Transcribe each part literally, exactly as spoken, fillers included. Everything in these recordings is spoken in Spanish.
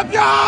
champion!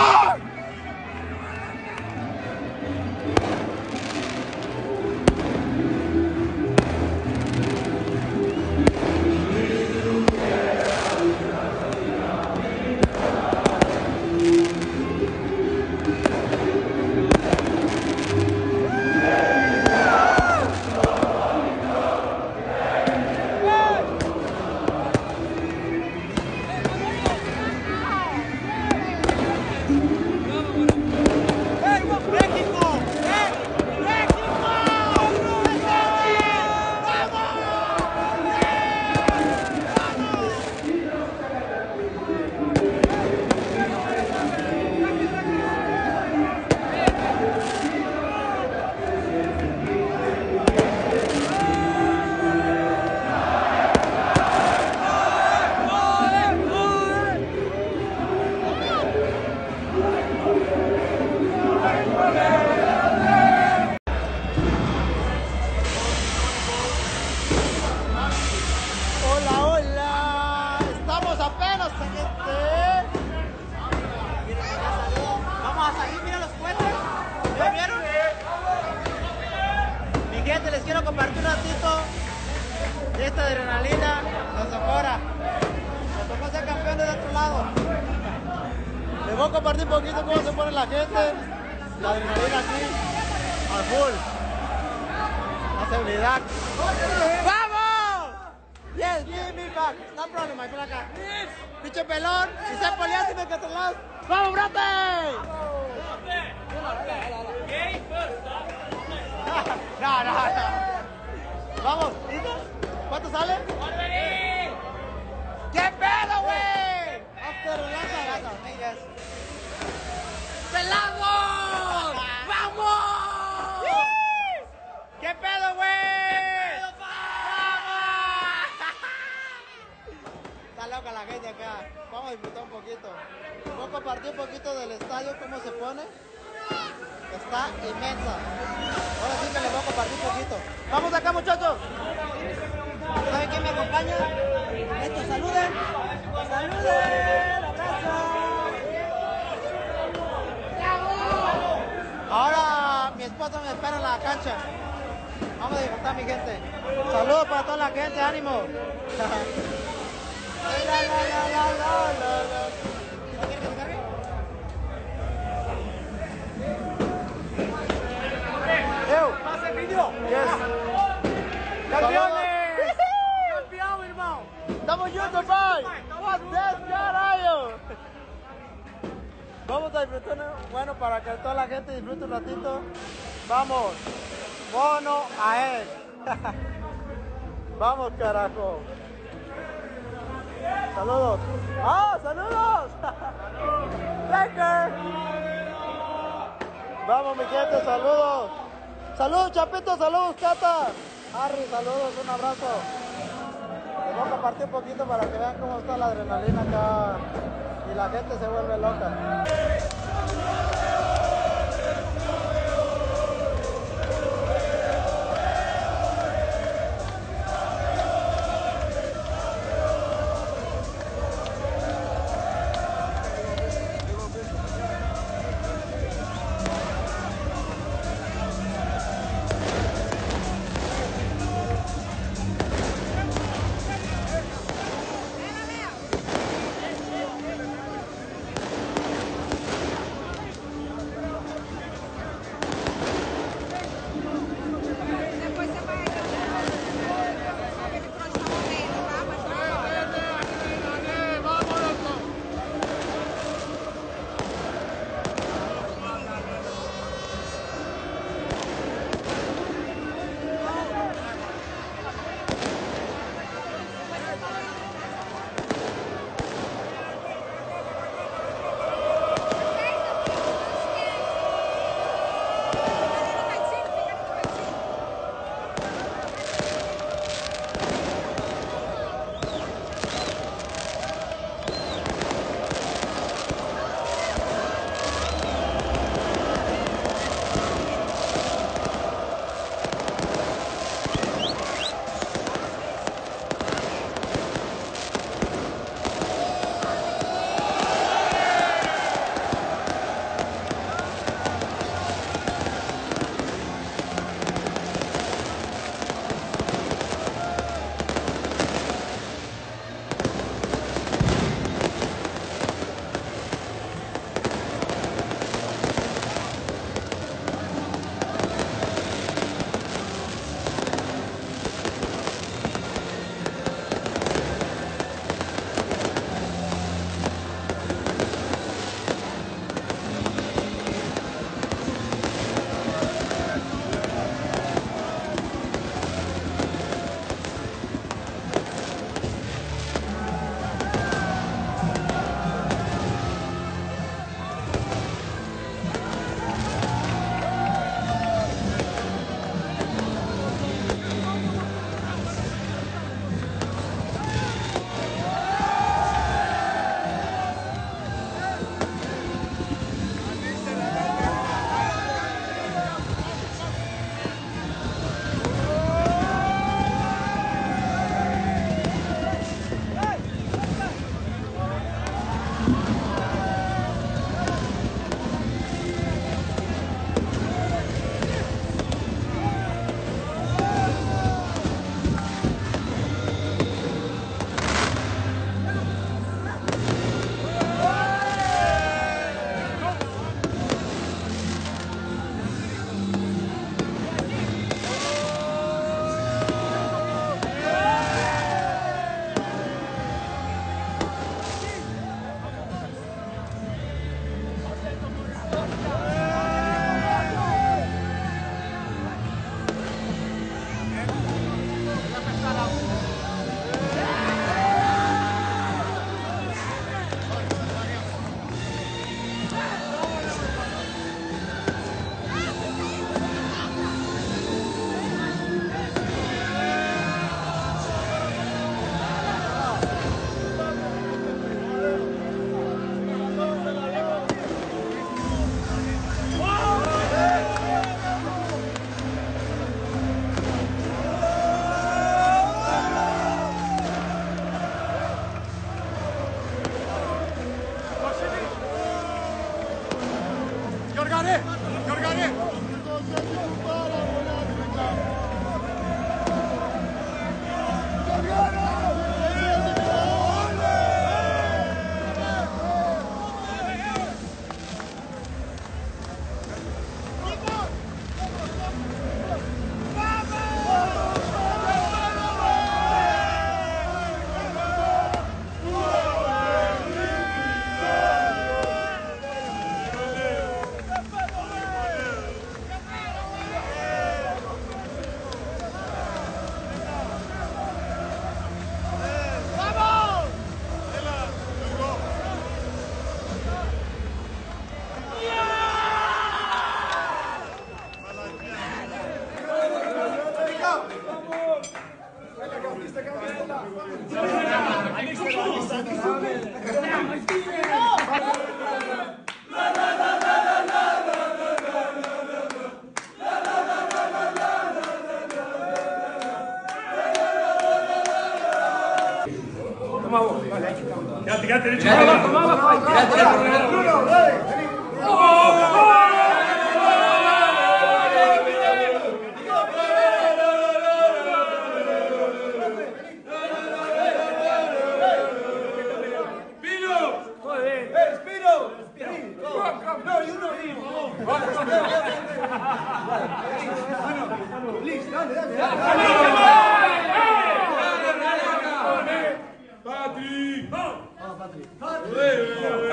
Toma vos, vale, ahí está. Quédate, quédate derecho. Más abajo, más abajo. Quédate, quédate. Bruno, dale.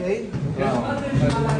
Okay. Wow.